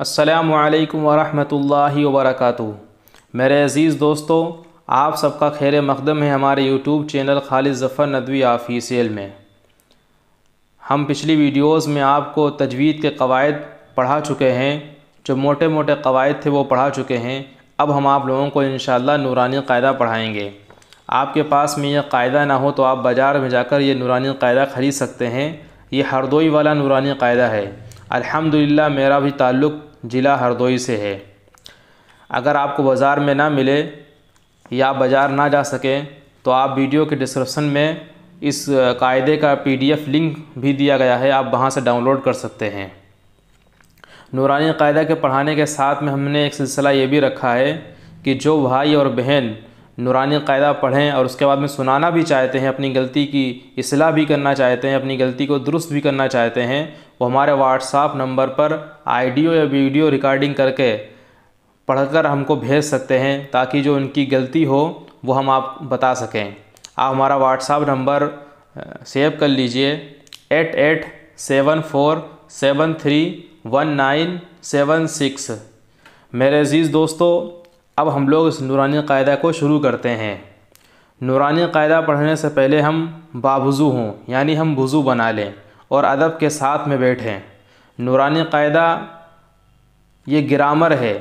अस्सलामु अलैकुम वरहमतुल्लाहि वबरकातुहू। मेरे अज़ीज़ दोस्तों, आप सबका खैर मक़दम है हमारे YouTube channel Khalid Zafar Nadvi official में। हम पिछली वीडियोस में आपको तजवीद के कवायद पढ़ा चुके हैं, जो मोटे मोटे कवायद थे वो पढ़ा चुके हैं। अब हम आप लोगों को इंशाअल्लाह नूरानी कायदा पढ़ाएँगे। आपके पास में यह कायदा ना हो तो आप बाज़ार में जाकर ये नूरानी कायदा ख़रीद सकते हैं। ये हरदोई वाला नूरानी कायदा है। अल्हम्दुलिल्लाह मेरा भी ताल्लुक़ ज़िला हरदोई से है। अगर आपको बाज़ार में ना मिले या बाज़ार ना जा सके तो आप वीडियो के डिस्क्रिप्शन में इस कायदे का PDF लिंक भी दिया गया है, आप वहां से डाउनलोड कर सकते हैं। नूरानी कायदा के पढ़ाने के साथ में हमने एक सिलसिला ये भी रखा है कि जो भाई और बहन नूरानी कायदा पढ़ें और उसके बाद में सुनाना भी चाहते हैं, अपनी गलती की इस्लाह भी करना चाहते हैं, अपनी गलती को दुरुस्त भी करना चाहते हैं, वो हमारे WhatsApp नंबर पर ऑडियो या वीडियो रिकॉर्डिंग करके पढ़कर हमको भेज सकते हैं, ताकि जो उनकी गलती हो वो हम आप बता सकें। आप हमारा WhatsApp नंबर सेव कर लीजिए 8874731976। मेरे अज़ीज़ दोस्तों, अब हम लोग इस नूरानी कायदा को शुरू करते हैं। नूरानी कायदा पढ़ने से पहले हम बावुज़ू हों, यानी हम वुज़ू बना लें और अदब के साथ में बैठें। नूरानी कायदा ये ग्रामर है,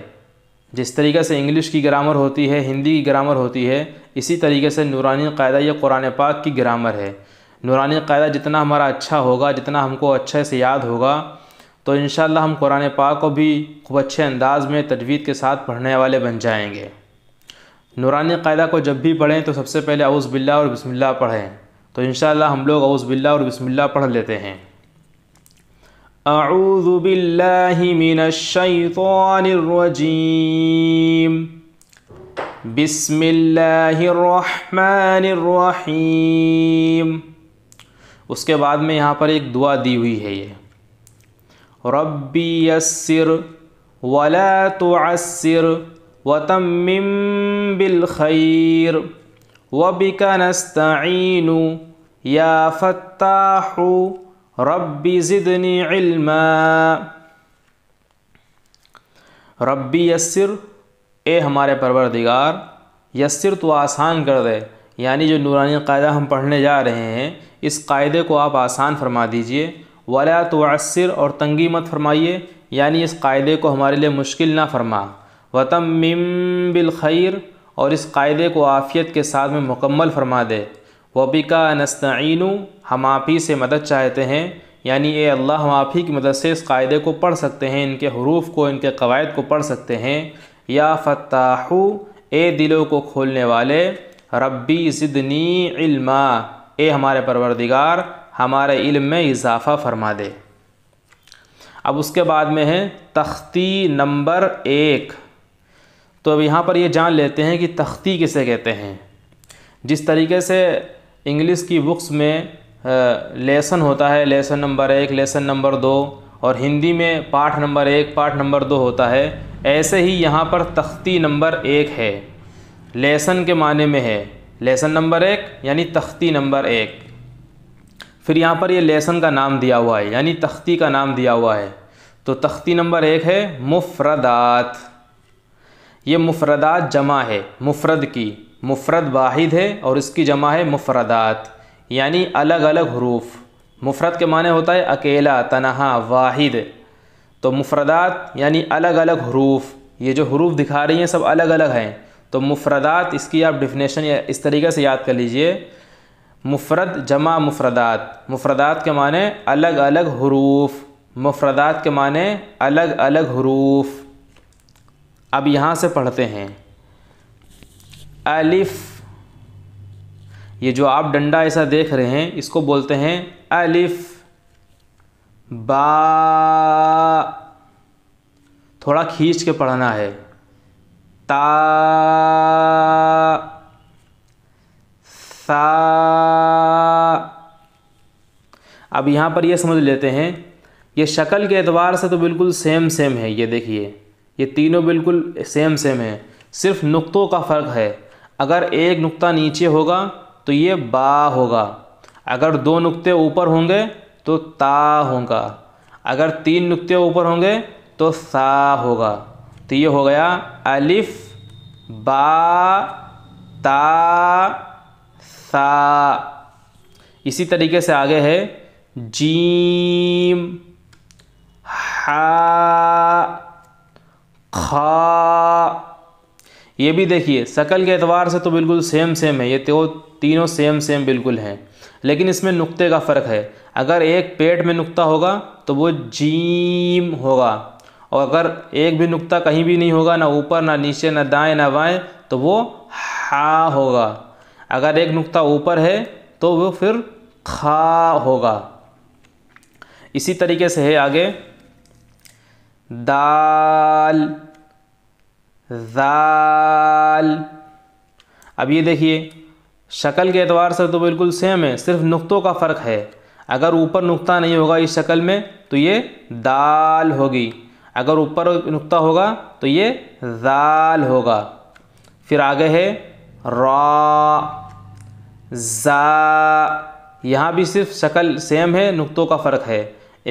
जिस तरीके से इंग्लिश की ग्रामर होती है, हिंदी की ग्रामर होती है, इसी तरीके से नूरानी कायदा ये कुरान पाक की ग्रामर है। नूरानी कायदा जितना हमारा अच्छा होगा, जितना हमको अच्छे से याद होगा, तो इंशाअल्लाह हम कुरान पाक को भी खूब अच्छे अंदाज़ में तजवीद के साथ पढ़ने वाले बन जाएंगे। नूरानी कायदा को जब भी पढ़ें तो सबसे पहले औज़ बिल्लाह और बिस्मिल्लाह पढ़ें, तो इंशाअल्लाह हम लोग औज़ बिल्लाह और बिस्मिल्लाह पढ़ लेते हैं। अऊज़ु बिल्लाहि मिनश्शैतानिर्रजीम, बिस्मिल्लाहिर्रहमानिर्रहीम। उसके बाद में यहाँ पर एक दुआ दी हुई है, ये रब्बी यस्सिर वला तुअस्सिर वतम्मिम बिलखैर वबिका नस्तईनु या फत्ताहु रब्बी ज़िदनी इल्मा। रब्बी यस्सिर, ए हमारे परवरदिगार, यस्सिर तो आसान कर दे, यानी जो नूरानी कायदा हम पढ़ने जा रहे हैं इस कायदे को आप आसान फरमा दीजिए। वला तुअस्सिर, और तंगी मत फरमाइए, यानी इस कायदे को हमारे लिए मुश्किल ना फरमा। वतम्मिम बिलखैर, और इस कायदे को आफ़ियत के साथ में मुकम्मल फरमा दे। वबिका नस्तईनु, हम आप ही से मदद चाहते हैं, यानी ए अल्लाह हम आप ही की मदद से इस कायदे को पढ़ सकते हैं, इनके हरूफ को, इनके कवायद को पढ़ सकते हैं। या फत्ताहु, ए दिलों को खोलने वाले। रब्बी ज़िदनी इल्मा, ए हमारे परवरदिगार हमारे इल्म में इजाफ़ा फरमा दे। अब उसके बाद में है तख्ती नंबर 1। तो अब यहाँ पर ये जान लेते हैं कि तख्ती किसे कहते हैं। जिस तरीके से इंग्लिश की बुक्स में लेसन होता है, लेसन नंबर 1, लेसन नंबर 2, और हिंदी में पाठ नंबर 1, पाठ नंबर 2 होता है, ऐसे ही यहाँ पर तख्ती नंबर 1 है, लेसन के माने में है। लेसन नंबर 1 यानी तख्ती नंबर 1। फिर यहाँ पर ये लेसन का नाम दिया हुआ है, यानी तख्ती का नाम दिया हुआ है। तो तख्ती नंबर 1 है मुफ़रदात। ये मुफ़रदात जमा है मुफ़रद की, मुफ़रद वाहिद है और इसकी जमा है मुफ़रदात, यानी अलग अलग हरूफ। मुफ़रद के माने होता है अकेला, तनहा, वाहिद। तो मुफ़रदात यानी अलग अलग हरूफ, ये जो हरूफ दिखा रही हैं सब अलग अलग हैं। तो मुफ़रदात, इसकी आप डिफिनेशन इस तरीके से याद कर लीजिए, मुफ़रद जमा मुफ़रदात। मुफ़रदात के माने अलग अलग हरूफ, मुफ़रदात के माने अलग अलग हरूफ। अब यहाँ से पढ़ते हैं अलिफ़, ये जो आप डंडा ऐसा देख रहे हैं इसको बोलते हैं अलिफ़। बा, थोड़ा खींच के पढ़ना है। ता, सा। अब यहाँ पर ये समझ लेते हैं, ये शक्ल के एतबार से तो बिल्कुल सेम सेम है, ये देखिए ये तीनों बिल्कुल सेम सेम है, सिर्फ नुक्तों का फ़र्क है। अगर एक नुक्ता नीचे होगा तो ये बा होगा, अगर 2 नुक्ते ऊपर होंगे तो ता होगा, अगर 3 नुक्ते ऊपर होंगे तो सा होगा। तो ये हो गया अलिफ बा ता सा। इसी तरीके से आगे है जीम हा खा। ये भी देखिए शकल के एतवार से तो बिल्कुल सेम है, ये तो तीनों सेम बिल्कुल हैं, लेकिन इसमें नुक्ते का फ़र्क है। अगर एक पेट में नुक्ता होगा तो वो जीम होगा, और अगर एक भी नुक्ता कहीं भी नहीं होगा, ना ऊपर ना नीचे ना दाएं ना बाएं, तो वो हा होगा। अगर एक नुक्ता ऊपर है तो वो फिर खा होगा। इसी तरीके से है आगे दाल दाल। अब ये देखिए शक्ल के एतवार से तो बिल्कुल सेम है, सिर्फ नुक्तों का फ़र्क है। अगर ऊपर नुक्ता नहीं होगा इस शक्ल में तो ये दाल होगी, अगर ऊपर नुक्ता होगा तो ये दाल होगा। फिर आगे है रा जा। यहाँ भी सिर्फ शक्ल सेम है, नुक्तों का फ़र्क है।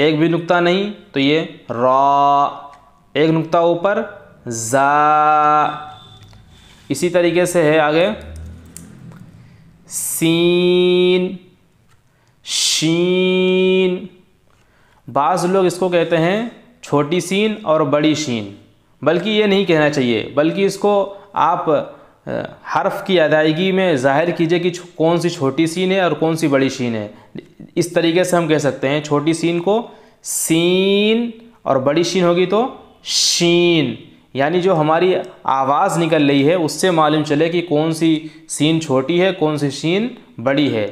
एक भी नुक्ता नहीं तो ये रा, एक नुक्ता ऊपर जा। इसी तरीके से है आगे सीन शीन। बाज़ लोग इसको कहते हैं छोटी सीन और बड़ी शीन, बल्कि ये नहीं कहना चाहिए, बल्कि इसको आप हर्फ की अदायगी में ज़ाहिर कीजिए कि कौन सी छोटी सीन है और कौन सी बड़ी शीन है। इस तरीके से हम कह सकते हैं छोटी सीन को सीन और बड़ी शीन होगी तो शीन, यानी जो हमारी आवाज़ निकल रही है उससे मालूम चले कि कौन सी सीन छोटी है कौन सी सीन बड़ी है,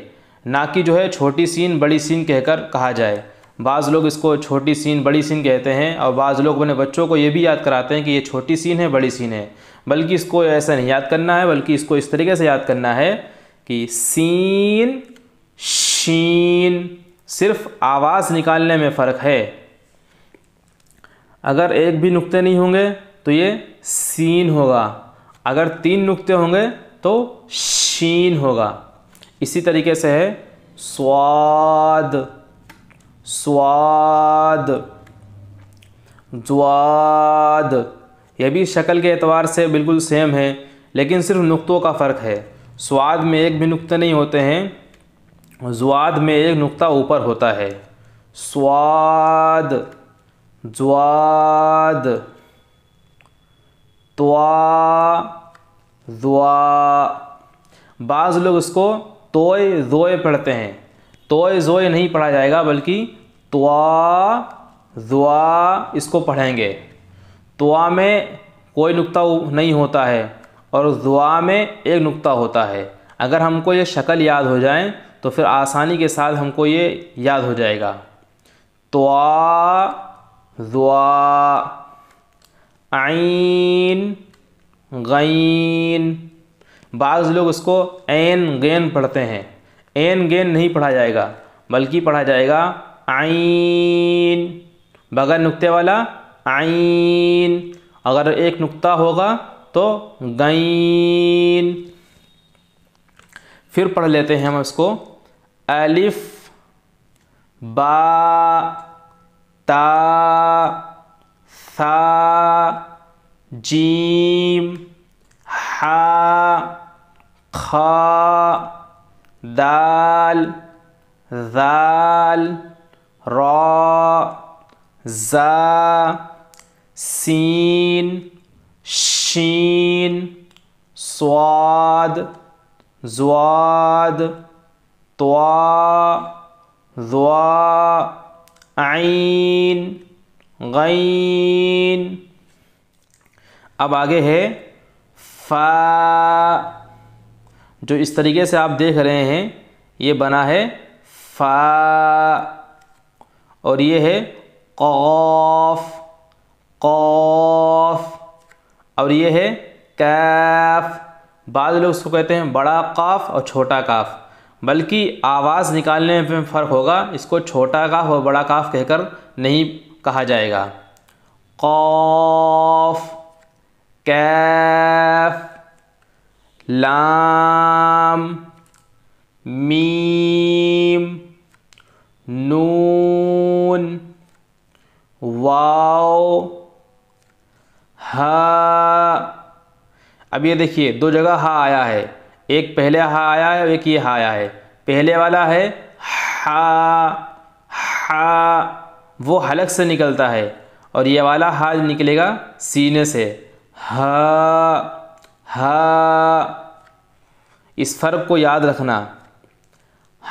ना कि जो है छोटी सीन बड़ी सीन कहकर कहा जाए। बाज़ लोग इसको छोटी सीन बड़ी सीन कहते हैं, और बाज़ लोग अपने बच्चों को ये भी याद कराते हैं कि ये छोटी सीन है बड़ी सीन है, बल्कि इसको ऐसा नहीं याद करना है, बल्कि इसको इस तरीके से याद करना है कि सीन शीन सिर्फ आवाज़ निकालने में फ़र्क है। अगर एक भी नुक्ते नहीं होंगे तो ये सीन होगा, अगर तीन नुक्ते होंगे तो शीन होगा। इसी तरीके से है स्वाद स्वाद ज्वाद। यह भी शक्ल के एतवार से बिल्कुल सेम है, लेकिन सिर्फ नुक्तों का फ़र्क है। स्वाद में एक भी नुक्ते नहीं होते हैं, ज्वाद में एक नुक्ता ऊपर होता है। स्वाद ज्वाद त्वा द्वा। बाज़ लोग इसको तोय जोय पढ़ते हैं, तोय जोय नहीं पढ़ा जाएगा, बल्कि त्वा द्वा इसको पढ़ेंगे। त्वा में कोई नुक्ता नहीं होता है और द्वा में एक नुक्ता होता है। अगर हमको ये शक्ल याद हो जाए तो फिर आसानी के साथ हमको ये याद हो जाएगा। त्वा द्वा आइन गैन। बाज़ लोग इसको ऐन गैन पढ़ते हैं, ऐन गैन नहीं पढ़ा जाएगा, बल्कि पढ़ा जाएगा आइन, बगैर नुक्ते वाला आइन। अगर एक नुक्ता होगा तो गैन। फिर पढ़ लेते हैं हम इसको अलिफ बा ता सा जीम हा खा दाल जाल रा जा सीन शीन स्वाद ज्वाद त्वा द्वा आइन गैन। अब आगे है फा, जो इस तरीके से आप देख रहे हैं ये बना है फा, और ये है क़ाफ क़ाफ, और ये है काफ। बाद लोग उसको कहते हैं बड़ा काफ और छोटा काफ, बल्कि आवाज़ निकालने में फ़र्क होगा। इसको छोटा काफ और बड़ा काफ कहकर नहीं कहा जाएगा। क़ाफ कैफ लाम मीम नून वाव अब ये देखिए दो जगह हा आया है, एक पहले हा आया है और एक ये हा आया है। पहले वाला है हा, हा वो हलक से निकलता है और ये वाला हा निकलेगा सीने से, हा हा। इस फ़र्क को याद रखना।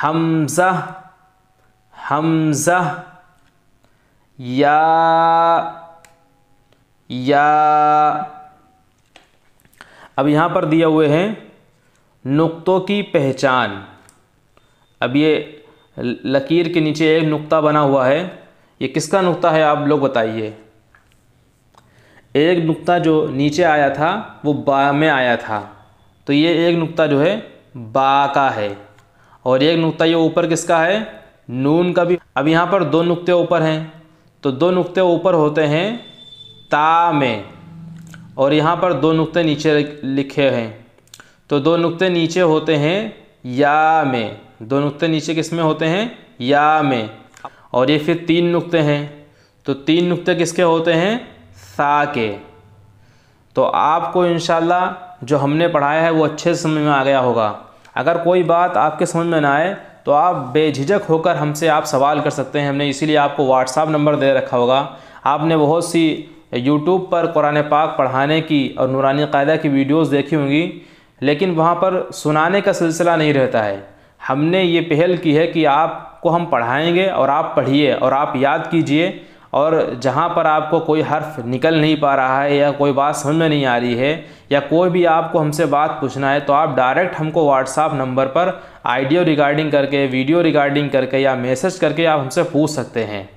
हमज़ा हमज़ा, या। अब यहाँ पर दिए हुए हैं नुक्तों की पहचान। अब ये लकीर के नीचे एक नुक्ता बना हुआ है, ये किसका नुक्ता है आप लोग बताइए। एक नुक्ता जो नीचे आया था वो बा में आया था, तो ये एक नुक्ता जो है बा का है, और एक नुक्ता ये ऊपर किसका है, नून का भी। अब यहाँ पर दो नुक्ते ऊपर हैं, तो दो नुक्ते ऊपर होते हैं ता में, और यहाँ पर दो नुक्ते नीचे लिखे हैं, तो दो नुक्ते नीचे होते हैं या में। दो नुक्ते नीचे किस में होते हैं, या में। और ये फिर तीन नुक्ते हैं, तो तीन नुक्ते किसके होते हैं, सा के। तो आपको इंशाल्लाह जो हमने पढ़ाया है वो अच्छे से समझ में आ गया होगा। अगर कोई बात आपके समझ में ना आए तो आप बेझिझक होकर हमसे आप सवाल कर सकते हैं, हमने इसीलिए आपको व्हाट्सएप नंबर दे रखा होगा। आपने बहुत सी यूट्यूब पर कुरान पाक पढ़ाने की और नूरानी कायदा की वीडियोस देखी होंगी, लेकिन वहाँ पर सुनाने का सिलसिला नहीं रहता है। हमने ये पहल की है कि आपको हम पढ़ाएंगे और आप पढ़िए और आप याद कीजिए, और जहाँ पर आपको कोई हर्फ निकल नहीं पा रहा है या कोई बात समझ में नहीं आ रही है या कोई भी आपको हमसे बात पूछना है, तो आप डायरेक्ट हमको व्हाट्सएप नंबर पर ऑडियो रिकॉर्डिंग करके, वीडियो रिकॉर्डिंग करके या मैसेज करके आप हमसे पूछ सकते हैं।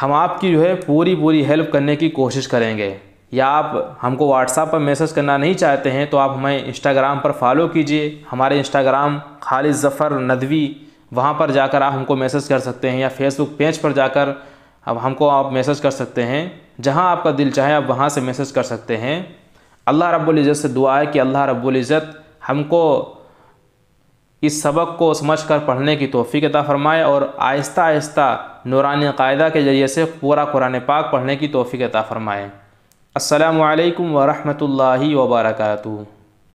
हम आपकी जो है पूरी हेल्प करने की कोशिश करेंगे। या आप हमको व्हाट्सएप पर मैसेज करना नहीं चाहते हैं तो आप हमें इंस्टाग्राम पर फॉलो कीजिए, हमारे इंस्टाग्राम खालिद ज़फ़र नदवी, वहाँ पर जाकर आप हमको मैसेज कर सकते हैं, या फेसबुक पेज पर जाकर अब हमको आप मैसेज कर सकते हैं। जहां आपका दिल चाहे आप वहां से मैसेज कर सकते हैं। अल्लाह रब्बुल इज़्ज़त से दुआ है कि अल्लाह रब्बुल इज़्ज़त हमको इस सबक को समझकर पढ़ने की तौफीक अता फ़रमाए और आहिस्ता आहिस्ता नूरानी कायदा के ज़रिए से पूरा कुरान पाक पढ़ने की तौफीक अता फ़रमाए। अस्सलामु अलैकुम व रहमतुल्लाहि व बरकातुहू।